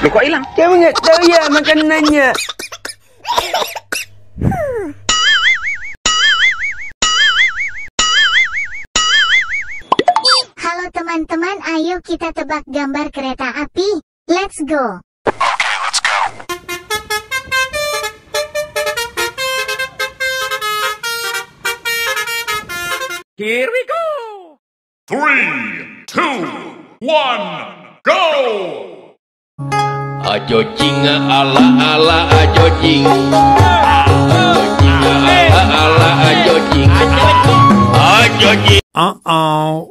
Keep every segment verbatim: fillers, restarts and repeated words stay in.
Loh, kok hilang? Jangan tahu ya makanannya. Halo teman-teman, ayo kita tebak gambar kereta api. Let's go. Okay, let's go. Here we go. Three, two, one, go. Ajo cinga ala ala ajo cing, ajo cinga ala ala ajo cing, ajo cing. Uh oh.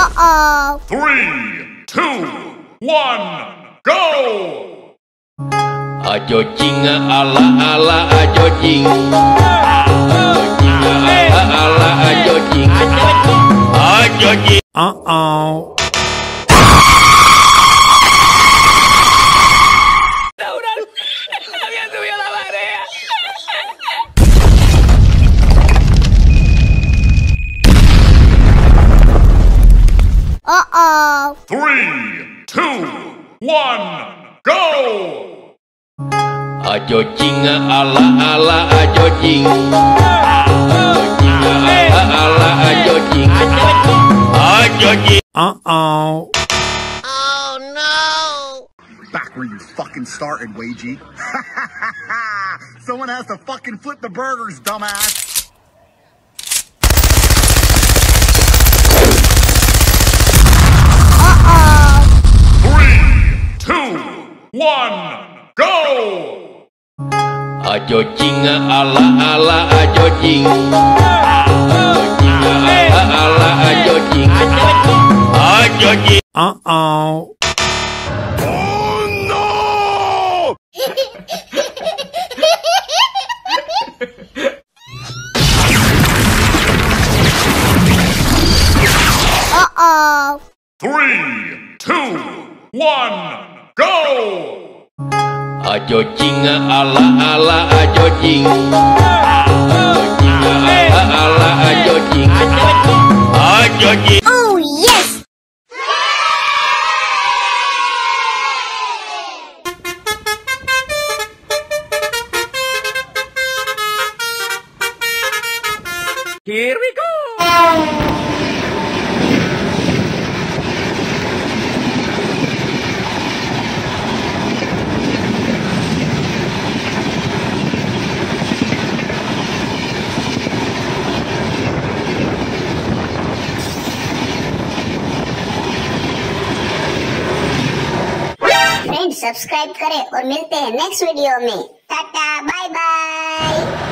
Uh-oh. Three, two, one, go! Ajo cinga ala ala ajo cing, ajo cinga ala ala ajo cing, ajo cing. Uh-oh. Uh-oh. Three, two, one, go! Ajo cinga ala ala ajo cing, ajo cinga ala ala ajo cing, ajo cing. Uh-oh. Oh no! Back where you fucking started, Wagey. Someone has to fucking flip the burgers, dumbass. One, go! Ajo cinga ala ala ajo cing, ajo cinga ala ala ajo cing, ajo cing. Uh oh. Oh no! Uh oh. Three, two, one. Go! Ajo cinga ala ala ajo cing, ajo cinga ala ala ajo cing, ajo cing. Oh yes! Here we go! Subscribe करें और मिलते हैं next video में। Tata, bye bye.